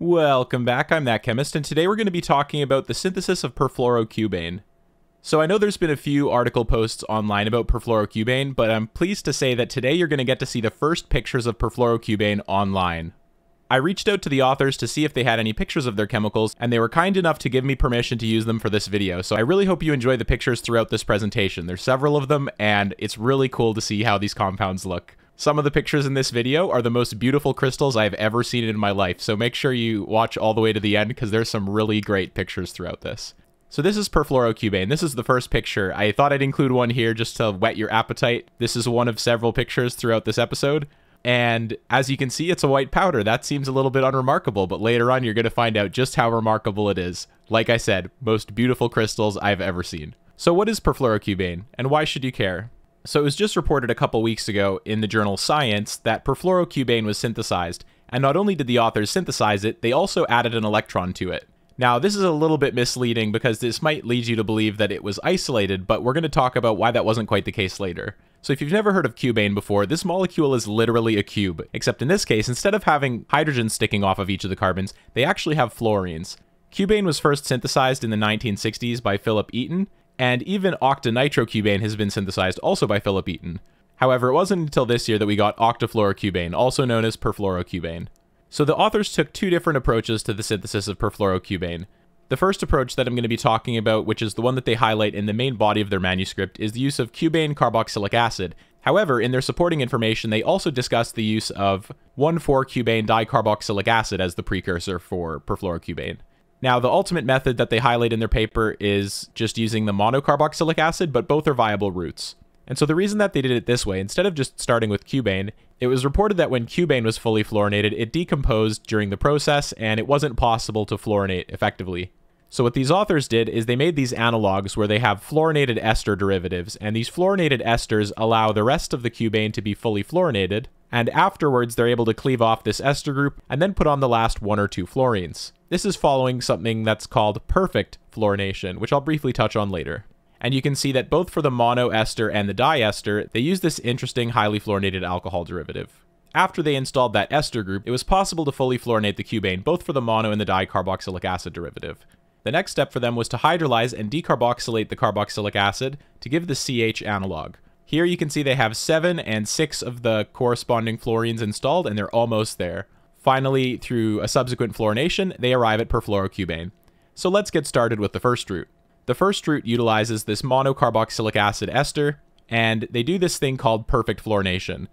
Welcome back, I'm That Chemist, and today we're going to be talking about the synthesis of perfluorocubane. So I know there's been a few article posts online about perfluorocubane, but I'm pleased to say that today you're going to get to see the first pictures of perfluorocubane online. I reached out to the authors to see if they had any pictures of their chemicals, and they were kind enough to give me permission to use them for this video, so I really hope you enjoy the pictures throughout this presentation. There's several of them, and it's really cool to see how these compounds look. Some of the pictures in this video are the most beautiful crystals I've ever seen in my life, so make sure you watch all the way to the end because there's some really great pictures throughout this. So this is perfluorocubane. This is the first picture. I thought I'd include one here just to whet your appetite. This is one of several pictures throughout this episode. And as you can see, it's a white powder. That seems a little bit unremarkable, but later on you're going to find out just how remarkable it is. Like I said, most beautiful crystals I've ever seen. So what is perfluorocubane, and why should you care? So it was just reported a couple weeks ago in the journal Science that perfluorocubane was synthesized, and not only did the authors synthesize it, they also added an electron to it. Now, this is a little bit misleading because this might lead you to believe that it was isolated, but we're going to talk about why that wasn't quite the case later. So if you've never heard of cubane before, this molecule is literally a cube, except in this case, instead of having hydrogen sticking off of each of the carbons, they actually have fluorines. Cubane was first synthesized in the 1960s by Philip Eaton, and even octanitrocubane has been synthesized also by Philip Eaton. However, it wasn't until this year that we got octafluorocubane, also known as perfluorocubane. So the authors took two different approaches to the synthesis of perfluorocubane. The first approach that I'm going to be talking about, which is the one that they highlight in the main body of their manuscript, is the use of cubane carboxylic acid. However, in their supporting information, they also discuss the use of 1,4-cubane dicarboxylic acid as the precursor for perfluorocubane. Now, the ultimate method that they highlight in their paper is just using the monocarboxylic acid, but both are viable routes. And so the reason that they did it this way, instead of just starting with cubane, it was reported that when cubane was fully fluorinated, it decomposed during the process, and it wasn't possible to fluorinate effectively. So what these authors did is they made these analogs where they have fluorinated ester derivatives, and these fluorinated esters allow the rest of the cubane to be fully fluorinated, and afterwards they're able to cleave off this ester group and then put on the last one or two fluorines. This is following something that's called perfect fluorination, which I'll briefly touch on later. And you can see that both for the monoester and the diester, they use this interesting highly fluorinated alcohol derivative. After they installed that ester group, it was possible to fully fluorinate the cubane, both for the mono and the dicarboxylic acid derivative. The next step for them was to hydrolyze and decarboxylate the carboxylic acid to give the CH analog. Here you can see they have 7 and 6 of the corresponding fluorines installed, and they're almost there. Finally, through a subsequent fluorination, they arrive at perfluorocubane. So let's get started with the first route. The first route utilizes this monocarboxylic acid ester, and they do this thing called perfect fluorination.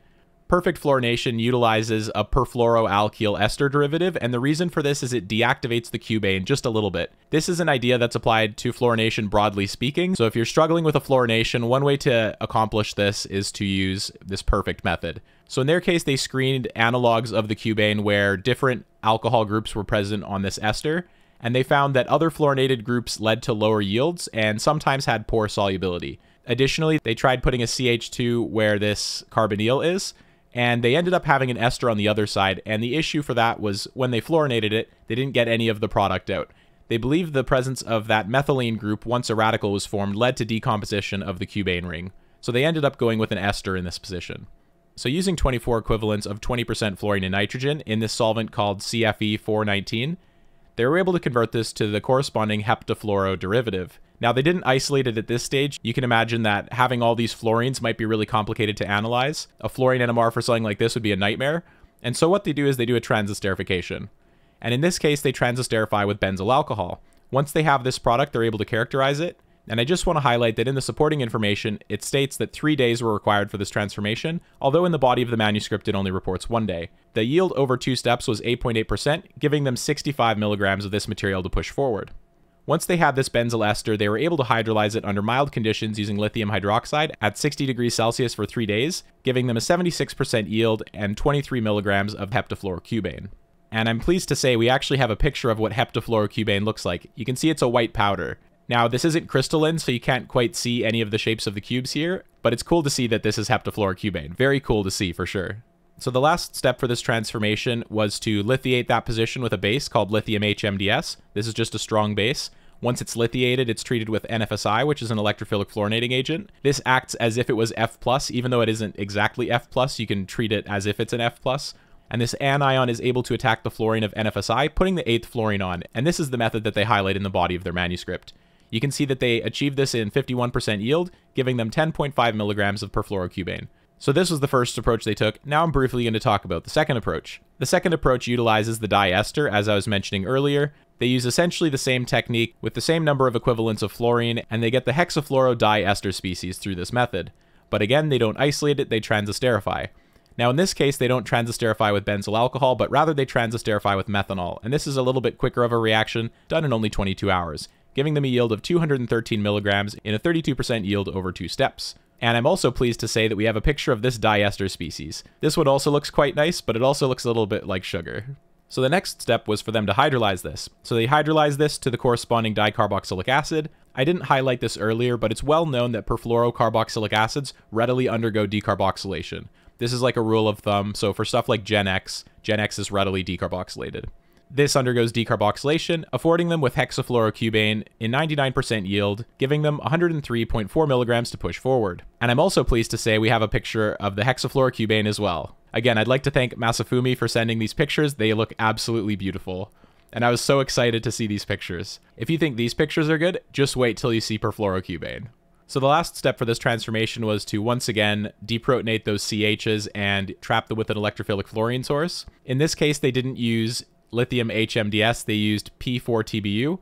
Perfect fluorination utilizes a perfluoroalkyl ester derivative, and the reason for this is it deactivates the cubane just a little bit. This is an idea that's applied to fluorination broadly speaking, so if you're struggling with a fluorination, one way to accomplish this is to use this perfect method. So in their case, they screened analogs of the cubane where different alcohol groups were present on this ester, and they found that other fluorinated groups led to lower yields and sometimes had poor solubility. Additionally, they tried putting a CH2 where this carbonyl is, and they ended up having an ester on the other side, and the issue for that was when they fluorinated it, they didn't get any of the product out. They believed the presence of that methylene group once a radical was formed led to decomposition of the cubane ring, so they ended up going with an ester in this position. So using 24 equivalents of 20% fluorine and nitrogen in this solvent called CFE419, they were able to convert this to the corresponding heptafluoro derivative. Now, they didn't isolate it at this stage. You can imagine that having all these fluorines might be really complicated to analyze. A fluorine NMR for something like this would be a nightmare. And so what they do is they do a transesterification. And in this case, they transesterify with benzyl alcohol. Once they have this product, they're able to characterize it. And I just want to highlight that in the supporting information, it states that 3 days were required for this transformation, although in the body of the manuscript it only reports 1 day. The yield over 2 steps was 8.8%, giving them 65 milligrams of this material to push forward. Once they had this benzyl ester, they were able to hydrolyze it under mild conditions using lithium hydroxide at 60 degrees Celsius for 3 days, giving them a 76% yield and 23 milligrams of heptafluorocubane. And I'm pleased to say we actually have a picture of what heptafluorocubane looks like. You can see it's a white powder. Now, this isn't crystalline, so you can't quite see any of the shapes of the cubes here, but it's cool to see that this is heptafluorocubane. Very cool to see, for sure. So the last step for this transformation was to lithiate that position with a base called lithium HMDS. This is just a strong base. Once it's lithiated, it's treated with NFSI, which is an electrophilic fluorinating agent. This acts as if it was F+, even though it isn't exactly F+, you can treat it as if it's an F+. and this anion is able to attack the fluorine of NFSI, putting the 8th fluorine on, and this is the method that they highlight in the body of their manuscript. You can see that they achieved this in 51% yield, giving them 10.5 milligrams of perfluorocubane. So this was the first approach they took. Now I'm briefly going to talk about the second approach. The second approach utilizes the diester, as I was mentioning earlier. They use essentially the same technique with the same number of equivalents of fluorine, and they get the hexafluorodiester species through this method. But again, they don't isolate it, they transesterify. Now in this case, they don't transesterify with benzyl alcohol, but rather they transesterify with methanol, and this is a little bit quicker of a reaction, done in only 22 hours, giving them a yield of 213 milligrams in a 32% yield over 2 steps. And I'm also pleased to say that we have a picture of this diester species. This one also looks quite nice, but it also looks a little bit like sugar. So the next step was for them to hydrolyze this. So they hydrolyze this to the corresponding dicarboxylic acid. I didn't highlight this earlier, but it's well known that perfluorocarboxylic acids readily undergo decarboxylation. This is like a rule of thumb, so for stuff like Gen X is readily decarboxylated. This undergoes decarboxylation, affording them with hexafluorocubane in 99% yield, giving them 103.4 milligrams to push forward. And I'm also pleased to say we have a picture of the hexafluorocubane as well. Again, I'd like to thank Masafumi for sending these pictures. They look absolutely beautiful. And I was so excited to see these pictures. If you think these pictures are good, just wait till you see perfluorocubane. So the last step for this transformation was to once again deprotonate those CHs and trap them with an electrophilic fluorine source. In this case, they didn't use lithium HMDS, they used P4-TBU,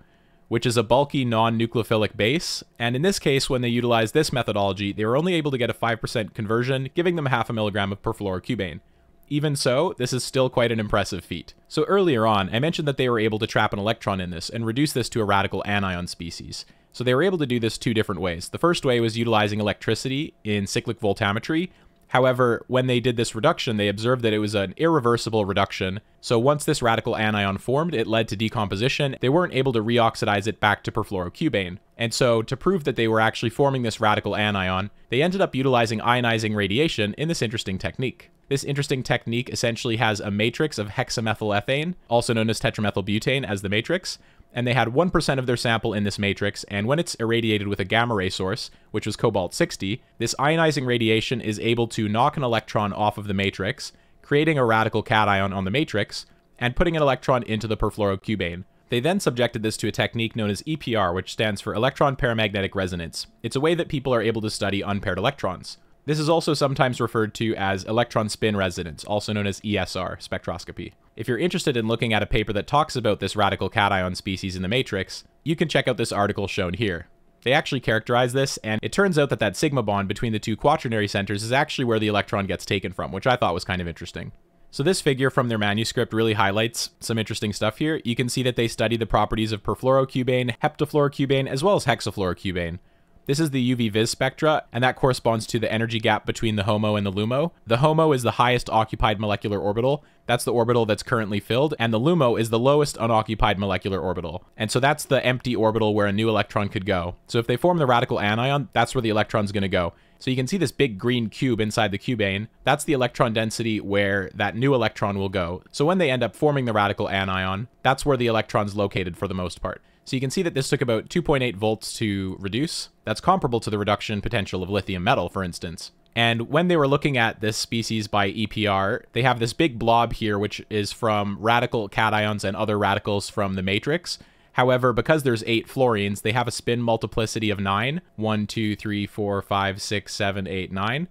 which is a bulky non-nucleophilic base, and in this case, when they utilized this methodology, they were only able to get a 5% conversion, giving them half a milligram of perfluorocubane. Even so, this is still quite an impressive feat. So earlier on, I mentioned that they were able to trap an electron in this and reduce this to a radical anion species. So they were able to do this 2 different ways. The first way was utilizing electricity in cyclic voltammetry. However, when they did this reduction, they observed that it was an irreversible reduction. So once this radical anion formed, it led to decomposition. They weren't able to reoxidize it back to perfluorocubane. And so to prove that they were actually forming this radical anion, they ended up utilizing ionizing radiation in this interesting technique. This interesting technique essentially has a matrix of hexamethylethane, also known as tetramethylbutane, as the matrix. And they had 1% of their sample in this matrix, and when it's irradiated with a gamma ray source, which was cobalt-60, this ionizing radiation is able to knock an electron off of the matrix, creating a radical cation on the matrix, and putting an electron into the perfluorocubane. They then subjected this to a technique known as EPR, which stands for electron paramagnetic resonance. It's a way that people are able to study unpaired electrons. This is also sometimes referred to as electron spin resonance, also known as ESR spectroscopy. If you're interested in looking at a paper that talks about this radical cation species in the matrix, you can check out this article shown here. They actually characterize this, and it turns out that that sigma bond between the 2 quaternary centers is actually where the electron gets taken from, which I thought was kind of interesting. So this figure from their manuscript really highlights some interesting stuff here. You can see that they study the properties of perfluorocubane, heptafluorocubane, as well as hexafluorocubane. This is the UV-Vis spectra, and that corresponds to the energy gap between the HOMO and the LUMO. The HOMO is the highest occupied molecular orbital. That's the orbital that's currently filled, and the LUMO is the lowest unoccupied molecular orbital. And so that's the empty orbital where a new electron could go. So if they form the radical anion, that's where the electron's going to go. So you can see this big green cube inside the cubane. That's the electron density where that new electron will go. So when they end up forming the radical anion, that's where the electron's located for the most part. So you can see that this took about 2.8 volts to reduce. That's comparable to the reduction potential of lithium metal, for instance. And when they were looking at this species by EPR, they have this big blob here, which is from radical cations and other radicals from the matrix. However, because there's 8 fluorines, they have a spin multiplicity of 9. 1, 2, 3, 4, 5, 6, 7, 8, 9.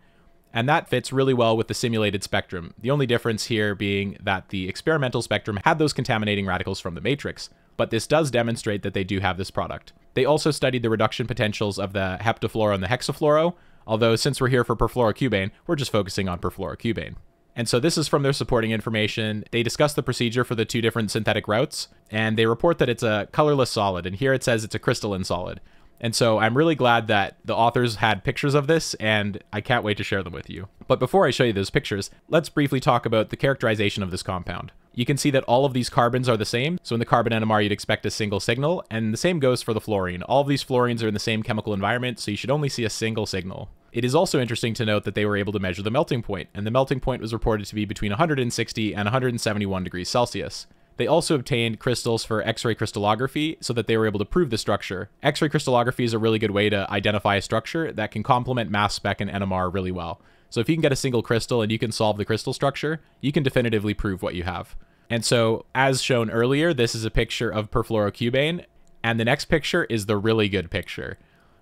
And that fits really well with the simulated spectrum. The only difference here being that the experimental spectrum had those contaminating radicals from the matrix. But this does demonstrate that they do have this product. They also studied the reduction potentials of the heptafluoro and the hexafluoro, although since we're here for perfluorocubane, we're just focusing on perfluorocubane. And so this is from their supporting information. They discuss the procedure for the 2 different synthetic routes, and they report that it's a colorless solid, and here it says it's a crystalline solid. And so I'm really glad that the authors had pictures of this, and I can't wait to share them with you. But before I show you those pictures, let's briefly talk about the characterization of this compound. You can see that all of these carbons are the same. So in the carbon NMR, you'd expect a single signal, and the same goes for the fluorine. All of these fluorines are in the same chemical environment, so you should only see a single signal. It is also interesting to note that they were able to measure the melting point, and the melting point was reported to be between 160 and 171 degrees Celsius. They also obtained crystals for X-ray crystallography so that they were able to prove the structure. X-ray crystallography is a really good way to identify a structure that can complement mass spec and NMR really well. So if you can get a single crystal and you can solve the crystal structure, you can definitively prove what you have. And so as shown earlier, this is a picture of perfluorocubane, and the next picture is the really good picture.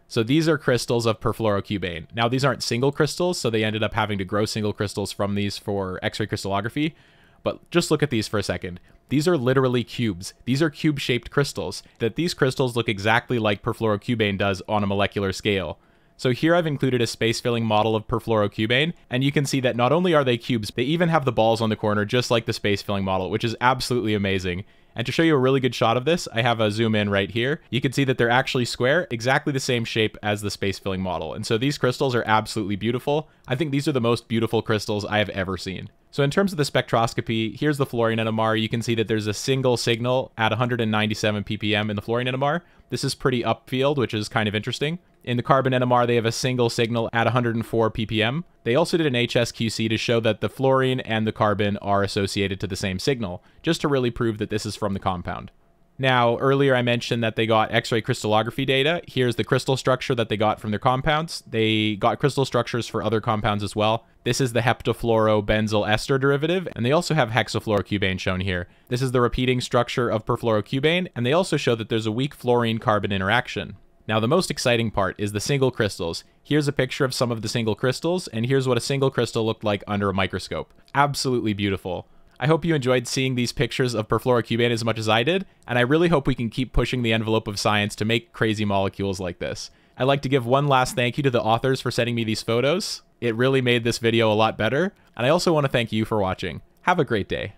So these are crystals of perfluorocubane. Now these aren't single crystals, so they ended up having to grow single crystals from these for X-ray crystallography. But just look at these for a second. These are literally cubes. These are cube-shaped crystals. That these crystals look exactly like perfluorocubane does on a molecular scale. So here I've included a space-filling model of perfluorocubane, and you can see that not only are they cubes, they even have the balls on the corner just like the space-filling model, which is absolutely amazing. And to show you a really good shot of this, I have a zoom in right here. You can see that they're actually square, exactly the same shape as the space-filling model. And so these crystals are absolutely beautiful. I think these are the most beautiful crystals I have ever seen. So in terms of the spectroscopy, here's the fluorine NMR. You can see that there's a single signal at 197 ppm in the fluorine NMR. This is pretty upfield, which is kind of interesting. In the carbon NMR, they have a single signal at 104 ppm. They also did an HSQC to show that the fluorine and the carbon are associated to the same signal, just to really prove that this is from the compound. Now, earlier I mentioned that they got X-ray crystallography data. Here's the crystal structure that they got from their compounds. They got crystal structures for other compounds as well. This is the heptafluorobenzyl ester derivative, and they also have hexafluorocubane shown here. This is the repeating structure of perfluorocubane, and they also show that there's a weak fluorine-carbon interaction. Now, the most exciting part is the single crystals. Here's a picture of some of the single crystals, and here's what a single crystal looked like under a microscope. Absolutely beautiful. I hope you enjoyed seeing these pictures of perfluorocubane as much as I did, and I really hope we can keep pushing the envelope of science to make crazy molecules like this. I'd like to give one last thank you to the authors for sending me these photos. It really made this video a lot better, and I also want to thank you for watching. Have a great day.